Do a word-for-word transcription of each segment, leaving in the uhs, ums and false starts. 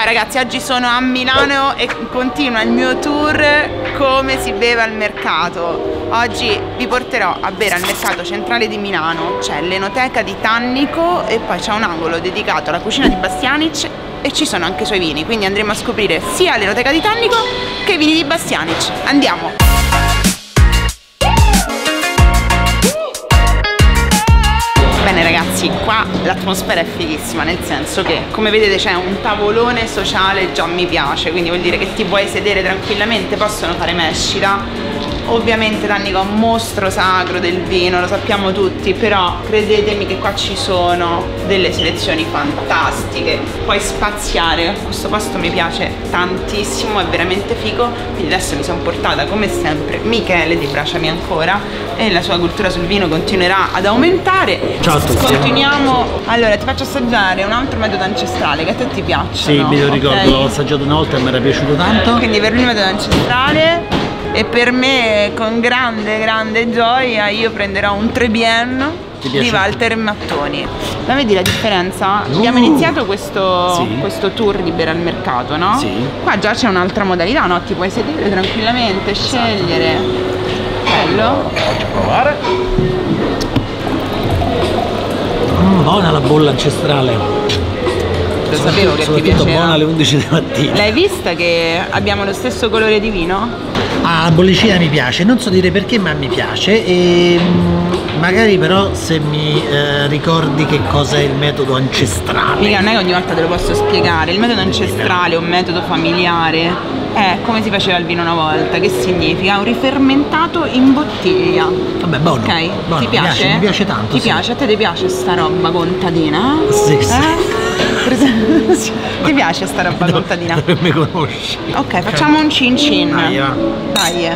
Ciao ragazzi, oggi sono a Milano e continua il mio tour come si beve al mercato. Oggi vi porterò a bere al mercato centrale di Milano, c'è l'enoteca di Tannico e poi c'è un angolo dedicato alla cucina di Bastianich e ci sono anche i suoi vini, quindi andremo a scoprire sia l'enoteca di Tannico che i vini di Bastianich. Andiamo! Bene ragazzi, qua l'atmosfera è fighissima, nel senso che come vedete c'è un tavolone sociale, già mi piace, quindi vuol dire che ti puoi sedere tranquillamente, possono fare mescita. Ovviamente Tannico è un mostro sacro del vino, lo sappiamo tutti, però credetemi che qua ci sono delle selezioni fantastiche, puoi spaziare, questo posto mi piace tantissimo, è veramente figo. Quindi adesso mi sono portata come sempre Michele di Braciami ancora e la sua cultura sul vino continuerà ad aumentare. Ciao a tutti. Continuiamo, allora ti faccio assaggiare un altro metodo ancestrale che a te ti piace. Sì, no? Me lo ricordo, okay. L'ho assaggiato una volta e mi era piaciuto tanto. Quindi per lui il metodo ancestrale. E per me, con grande grande gioia, io prenderò un tre B N di Walter Mattoni. Ma vedi la differenza? Uh, Abbiamo iniziato questo, sì. questo tour di bere al mercato, no? Sì. Qua già c'è un'altra modalità, no? Ti puoi sedere tranquillamente, scegliere. Bello. Faccio provare. Mm, buona la bolla ancestrale. Lo sapevo che ti piaceva. Buona alle undici di mattina. L'hai vista che abbiamo lo stesso colore di vino? Ah, la bollicina mi piace, non so dire perché, ma mi piace. E magari però se mi eh, ricordi che cos'è il metodo ancestrale. Mica, non è che ogni volta te lo posso spiegare. Il metodo ancestrale o metodo familiare è come si faceva il vino una volta, che significa un rifermentato in bottiglia. Vabbè, buono. Ok, buono. Ti piace? Mi piace, mi piace tanto. Ti sì. piace? A te ti piace sta roba contadina? Sì, eh? sì. Ti piace sta roba no, contadina? Non mi conosci. Ok, facciamo un cin cin. Dai, va. Dai.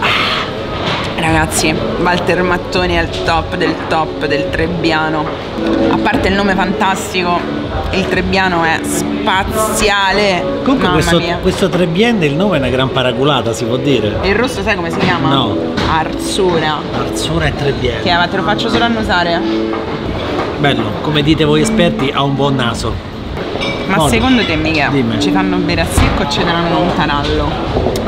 Ah, ragazzi, Walter Mattoni è il top del top del Trebbiano. A parte il nome fantastico, il Trebbiano è spaziale. Comunque Mamma questo, mia. questo tre B N, il nome è una gran paraculata, si può dire. Il rosso sai come si chiama? No. Arzura. Arzura e tre B N. Che, ma te lo faccio solo annusare. Bello, come dite voi esperti, ha un buon naso. Ma Modo. secondo te, mica, ci fanno bere a secco o ci danno un tarallo?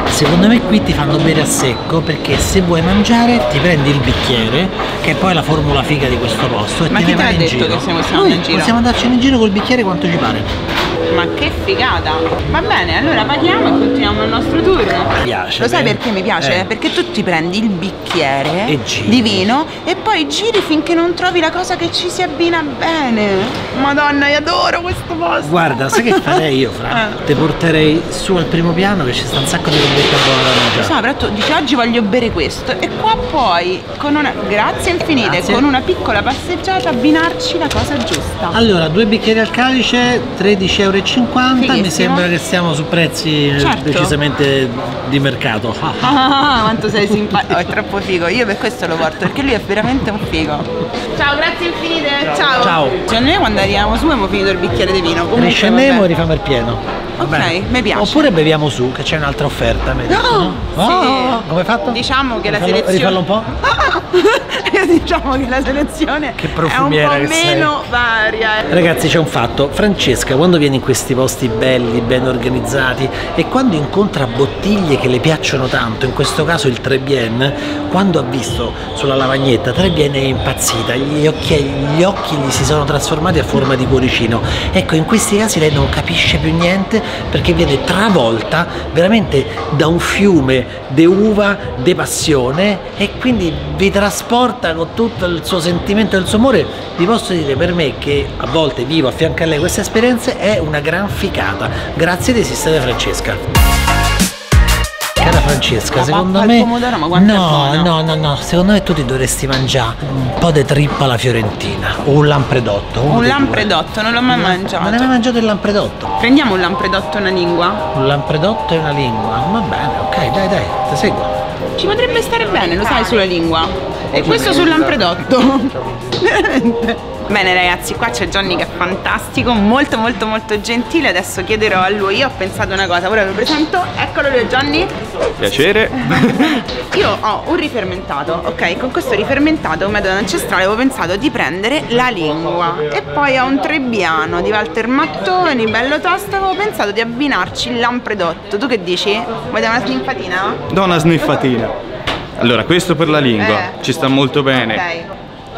Secondo me qui ti fanno bere a secco, perché se vuoi mangiare ti prendi il bicchiere, che è poi la formula figa di questo posto, e ma te chi ne te l'ha detto che siamo stati in giro? Possiamo andarcene in giro col bicchiere quanto ci pare. Ma che figata! Va bene, allora paghiamo e continuiamo il nostro tour. Mi piace. Lo sai beh. perché mi piace? Eh. Perché tu ti prendi il bicchiere e di vino e poi giri finché non trovi la cosa che ci si abbina bene. Madonna, io adoro questo posto. Guarda, sai che farei io, Fra? Eh. Te porterei su al primo piano che ci sta un sacco di roba buona da mangiare. Sì, però tu dici oggi voglio bere questo e qua poi con una grazie infinite, grazie. con una piccola passeggiata abbinarci la cosa giusta. Allora, due bicchieri al calice, tredici euro e cinquanta. Fighissimo. Mi sembra che siamo su prezzi certo. decisamente di mercato. Ah, quanto sei simpatico, oh, è troppo figo, io per questo lo porto perché lui è veramente un figo. Ciao, grazie infinite, ciao. Ciao. Secondo me quando arriviamo su abbiamo finito il bicchiere di vino. Comunque, riscendiamo e rifamo il pieno. Ok, Beh. mi piace. Oppure beviamo su che c'è un'altra offerta. No, no? Oh, sì. Come hai fatto? Diciamo che la selezione... Rifallo un po'? Diciamo che la selezione che è un po' che meno sei. varia. Ragazzi, c'è un fatto, Francesca quando viene in questi posti belli, ben organizzati, e quando incontra bottiglie che le piacciono tanto, in questo caso il tre B N, quando ha visto sulla lavagnetta tre B N è impazzita, gli occhi, gli occhi gli si sono trasformati a forma di cuoricino. Ecco, in questi casi lei non capisce più niente perché viene travolta veramente da un fiume de uva, de passione, e quindi vi trasporta con tutto il suo sentimento e il suo amore. Vi posso dire per me che a volte vivo a fianco a lei queste esperienze, è una gran ficata. Grazie di esistere, Francesca. Cara Francesca, secondo me no, no, no, no, secondo me tu ti dovresti mangiare un po' di trippa alla fiorentina o un lampredotto. Un lampredotto, non l'ho mai mangiato. Non hai mai mangiato il lampredotto? Prendiamo un lampredotto e una lingua. Un lampredotto e una lingua, va bene, ok, dai, dai, ti seguo. Ci potrebbe stare bene, lo sai, sulla lingua. E questo sul lampredotto. Veramente. Bene ragazzi, qua c'è Gianni che è fantastico, molto molto molto gentile. Adesso chiederò a lui, io ho pensato una cosa, ora ve lo presento, eccolo lui, Gianni. Piacere. Io ho un rifermentato, ok? Con questo rifermentato, come metodo ancestrale, avevo pensato di prendere la lingua. E poi ho un Trebbiano di Walter Mattoni, bello tosto, avevo pensato di abbinarci il lampredotto. Tu che dici? Vuoi dare una sniffatina? Do una sniffatina. Allora, questo per la lingua, eh. ci sta molto bene. Okay.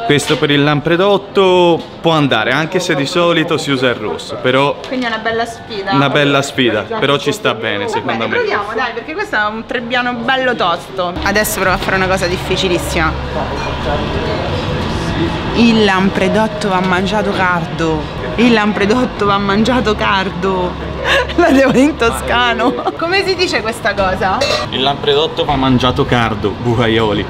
Questo per il lampredotto può andare, anche se di solito si usa il rosso, però... Quindi è una bella sfida. Una bella sfida, però ci sta bene secondo me. Proviamo, dai, perché questo è un Trebbiano bello tosto. Adesso provo a fare una cosa difficilissima. Il lampredotto va mangiato cardo. Il lampredotto va mangiato cardo. La devo in toscano. Come si dice questa cosa? Il lampredotto va mangiato cardo, bucaioli.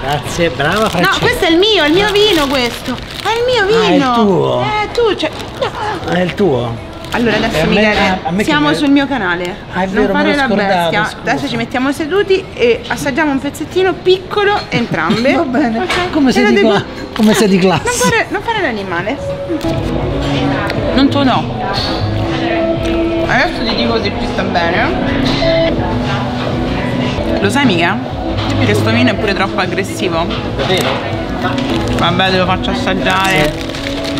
Grazie, brava Francesca. No, questo è il mio, è il mio vino questo. È il mio vino. Ah, è il tuo. Eh, tu, cioè... no. È il tuo. Allora adesso Michele, me, siamo sul mio canale. Ah, è vero, non fare la bestia. Scusa. Adesso ci mettiamo seduti e assaggiamo un pezzettino piccolo entrambe. Va bene. Okay. Come, sei di devo... come sei di classe. Non fare, non fare l'animale. Non tu no. Adesso ti dico se più sta bene. Lo sai mica? Che sto vino è pure troppo aggressivo. Davvero? Vabbè, te lo faccio assaggiare.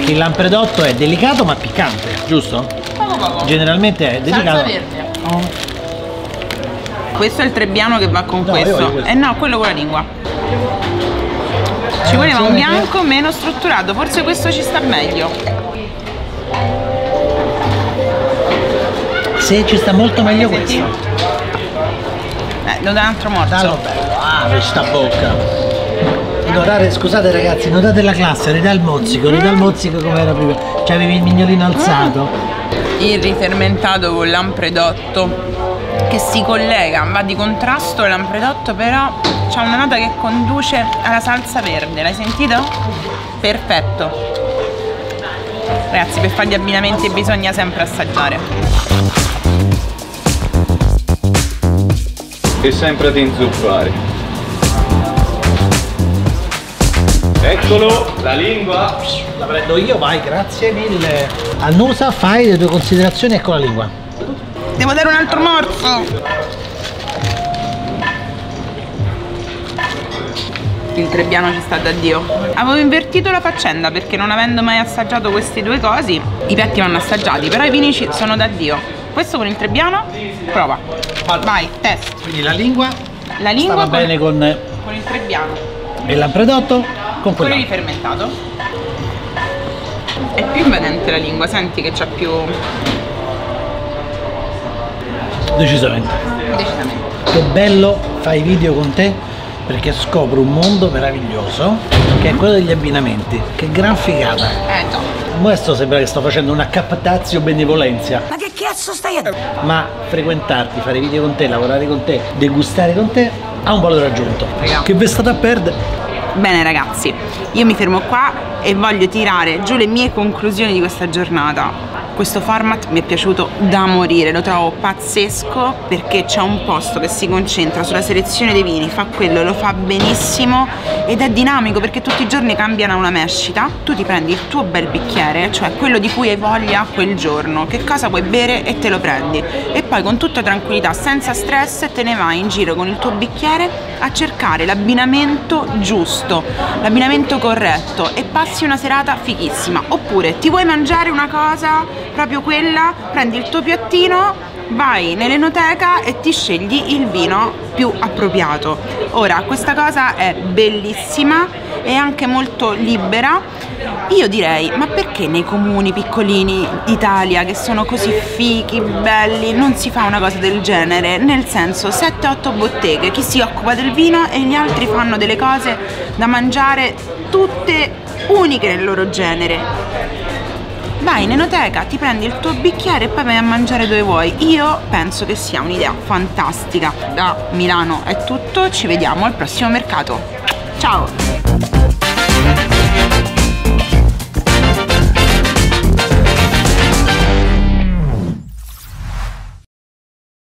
Il lampredotto è delicato ma piccante, giusto? Poco poco. Generalmente è delicato. Oh. Questo è il Trebbiano che va con no, questo. E eh no, quello con la lingua. Ci eh, voleva un bianco che... meno strutturato, forse questo ci sta meglio. Sì, ci sta molto meglio questo. Sì. Eh, devo dare un altro morso. Dallo bello. Ah, questa bocca. Notare, scusate ragazzi, notate la classe, ridà il mozzico, ridà il mozzico come era prima. Cioè avevi il mignolino alzato. Il rifermentato con lampredotto che si collega, va di contrasto il lampredotto, però c'ha una nota che conduce alla salsa verde, l'hai sentito? Perfetto. Ragazzi, per fare gli abbinamenti bisogna sempre assaggiare. E sempre ad inzuppare. Eccolo, la lingua. La prendo io, vai, grazie mille. Annusa, fai le tue considerazioni, ecco la lingua. Devo dare un altro morso. Il Trebbiano ci sta da Dio. Avevo invertito la faccenda perché non avendo mai assaggiato queste due cose, i piatti vanno assaggiati, però i vini sono da Dio. Questo con il Trebbiano, prova, vai, test. Quindi la lingua, la lingua stava bene con, con il Trebbiano. E il lampredotto con quello rifermentato. È più invadente la lingua, senti che c'è più... Decisamente. Decisamente. Che bello, fai video con te perché scopro un mondo meraviglioso che è quello degli abbinamenti. Che gran figata. Eh, no. Questo sembra che sto facendo una captazio benevolenza. Ma che cazzo stai a... Ma frequentarti, fare video con te, lavorare con te, degustare con te ha un valore aggiunto. Raga. Che vi state a perdere? Bene ragazzi, io mi fermo qua e voglio tirare giù le mie conclusioni di questa giornata. Questo format mi è piaciuto da morire, lo trovo pazzesco perché c'è un posto che si concentra sulla selezione dei vini, fa quello, lo fa benissimo ed è dinamico perché tutti i giorni cambiano una mescita, tu ti prendi il tuo bel bicchiere, cioè quello di cui hai voglia quel giorno, che cosa puoi bere e te lo prendi e poi con tutta tranquillità, senza stress, te ne vai in giro con il tuo bicchiere a cercare l'abbinamento giusto, l'abbinamento corretto e passi una serata fighissima. Oppure ti vuoi mangiare una cosa? Proprio quella, prendi il tuo piattino, vai nell'enoteca e ti scegli il vino più appropriato. Ora, questa cosa è bellissima e anche molto libera. Io direi, ma perché nei comuni piccolini d'Italia che sono così fichi, belli, non si fa una cosa del genere? Nel senso, sette otto botteghe, chi si occupa del vino e gli altri fanno delle cose da mangiare tutte uniche nel loro genere. Vai in enoteca, ti prendi il tuo bicchiere e poi vai a mangiare dove vuoi. Io penso che sia un'idea fantastica. Da Milano è tutto, ci vediamo al prossimo mercato. Ciao!